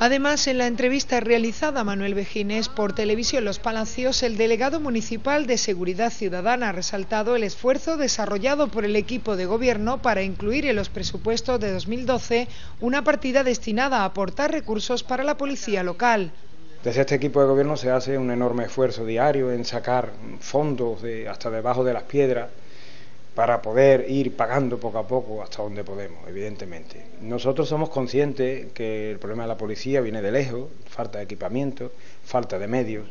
Además, en la entrevista realizada a Manuel Begines por Televisión Los Palacios, el delegado municipal de Seguridad Ciudadana ha resaltado el esfuerzo desarrollado por el equipo de gobierno para incluir en los presupuestos de 2012 una partida destinada a aportar recursos para la policía local. Desde este equipo de gobierno se hace un enorme esfuerzo diario en sacar fondos hasta debajo de las piedras para poder ir pagando poco a poco hasta donde podemos, evidentemente. Nosotros somos conscientes que el problema de la policía viene de lejos, falta de equipamiento, falta de medios.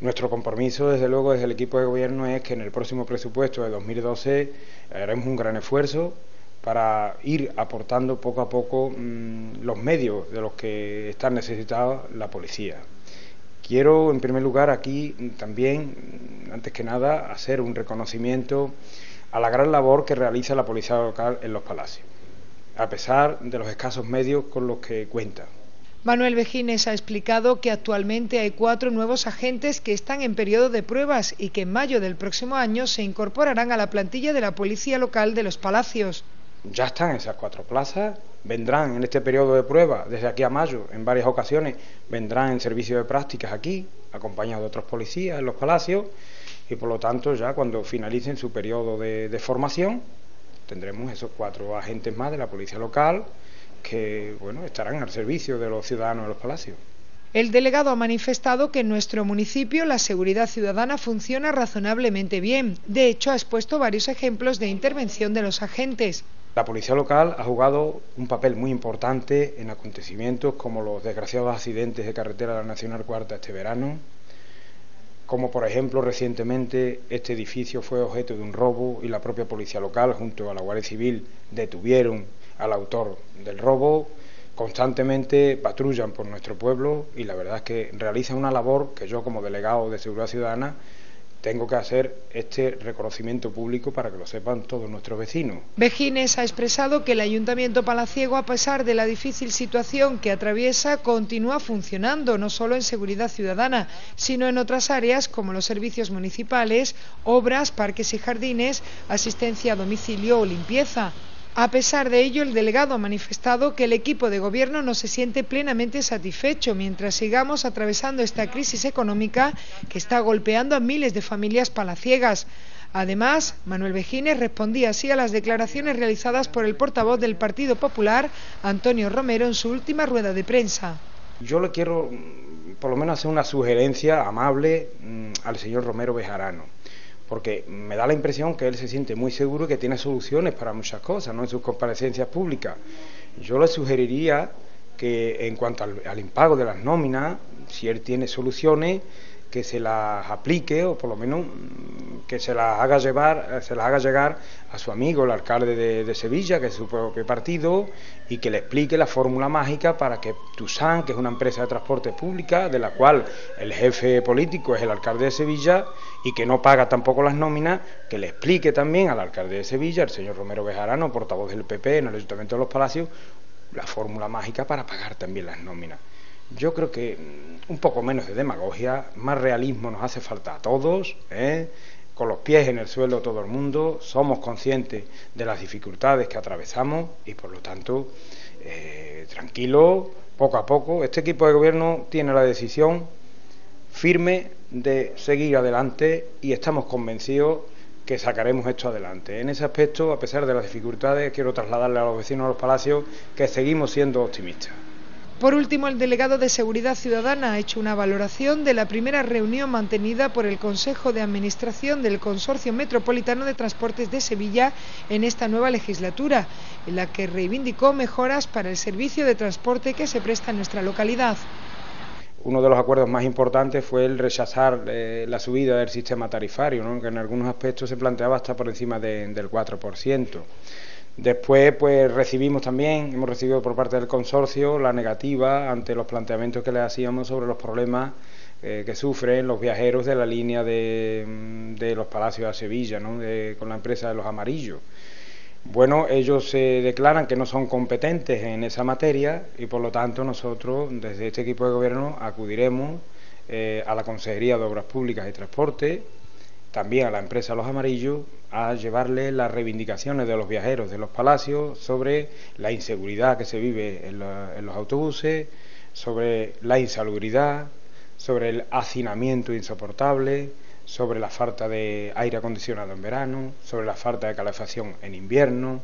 Nuestro compromiso, desde luego, desde el equipo de gobierno es que en el próximo presupuesto de 2012 haremos un gran esfuerzo para ir aportando poco a poco los medios de los que están necesitados la policía. Quiero, en primer lugar, aquí también, antes que nada, hacer un reconocimiento a la gran labor que realiza la Policía Local en Los Palacios, a pesar de los escasos medios con los que cuenta. Manuel Begines ha explicado que actualmente hay 4 nuevos agentes que están en periodo de pruebas y que en mayo del próximo año se incorporarán a la plantilla de la Policía Local de Los Palacios. Ya están esas 4 plazas, vendrán en este periodo de prueba, desde aquí a mayo, en varias ocasiones, vendrán en servicio de prácticas aquí, acompañados de otros policías en Los Palacios, y por lo tanto ya cuando finalicen su periodo de formación, tendremos esos 4 agentes más de la policía local que, bueno, estarán al servicio de los ciudadanos de Los Palacios. El delegado ha manifestado que en nuestro municipio la seguridad ciudadana funciona razonablemente bien. De hecho, ha expuesto varios ejemplos de intervención de los agentes. La policía local ha jugado un papel muy importante en acontecimientos como los desgraciados accidentes de carretera de la Nacional Cuarta este verano, como por ejemplo recientemente este edificio fue objeto de un robo y la propia policía local junto a la Guardia Civil detuvieron al autor del robo. Constantemente patrullan por nuestro pueblo y la verdad es que realizan una labor que yo como delegado de Seguridad Ciudadana tengo que hacer este reconocimiento público para que lo sepan todos nuestros vecinos. Begines ha expresado que el Ayuntamiento Palaciego, a pesar de la difícil situación que atraviesa, continúa funcionando no solo en seguridad ciudadana, sino en otras áreas como los servicios municipales, obras, parques y jardines, asistencia a domicilio o limpieza. A pesar de ello, el delegado ha manifestado que el equipo de gobierno no se siente plenamente satisfecho mientras sigamos atravesando esta crisis económica que está golpeando a miles de familias palaciegas. Además, Manuel Begines respondía así a las declaraciones realizadas por el portavoz del Partido Popular, Antonio Romero, en su última rueda de prensa. Yo le quiero, por lo menos, hacer una sugerencia amable al señor Romero Bejarano, porque me da la impresión que él se siente muy seguro y que tiene soluciones para muchas cosas, ¿no?, en sus comparecencias públicas. Yo le sugeriría que en cuanto al impago de las nóminas, si él tiene soluciones, que se las aplique o por lo menos que se las haga llegar a su amigo, el alcalde de Sevilla, que es su propio partido, y que le explique la fórmula mágica para que Tusán, que es una empresa de transporte pública, de la cual el jefe político es el alcalde de Sevilla, y que no paga tampoco las nóminas, que le explique también al alcalde de Sevilla, el señor Romero Bejarano, portavoz del PP en el Ayuntamiento de Los Palacios, la fórmula mágica para pagar también las nóminas. Yo creo que un poco menos de demagogia, más realismo nos hace falta a todos, con los pies en el suelo todo el mundo, somos conscientes de las dificultades que atravesamos y por lo tanto, tranquilo, poco a poco. Este equipo de gobierno tiene la decisión firme de seguir adelante y estamos convencidos que sacaremos esto adelante. En ese aspecto, a pesar de las dificultades, quiero trasladarle a los vecinos de Los Palacios que seguimos siendo optimistas. Por último, el delegado de Seguridad Ciudadana ha hecho una valoración de la primera reunión mantenida por el Consejo de Administración del Consorcio Metropolitano de Transportes de Sevilla en esta nueva legislatura, en la que reivindicó mejoras para el servicio de transporte que se presta en nuestra localidad. Uno de los acuerdos más importantes fue el rechazar la subida del sistema tarifario, ¿no?, que en algunos aspectos se planteaba hasta por encima del 4%. Después, pues hemos recibido por parte del consorcio la negativa ante los planteamientos que le hacíamos sobre los problemas que sufren los viajeros de la línea de Los Palacios a Sevilla, ¿no?, con la empresa de Los Amarillos. Bueno, ellos se declaran que no son competentes en esa materia y por lo tanto nosotros desde este equipo de gobierno acudiremos a la Consejería de Obras Públicas y Transportes, también a la empresa Los Amarillos, a llevarle las reivindicaciones de los viajeros de Los Palacios sobre la inseguridad que se vive en los autobuses, sobre la insalubridad, sobre el hacinamiento insoportable, sobre la falta de aire acondicionado en verano, sobre la falta de calefacción en invierno,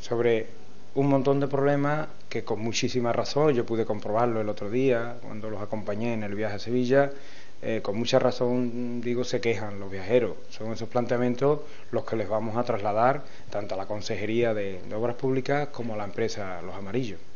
sobre un montón de problemas que con muchísima razón, yo pude comprobarlo el otro día cuando los acompañé en el viaje a Sevilla, con mucha razón, digo, se quejan los viajeros. Son esos planteamientos los que les vamos a trasladar tanto a la Consejería de Obras Públicas como a la empresa Los Amarillos.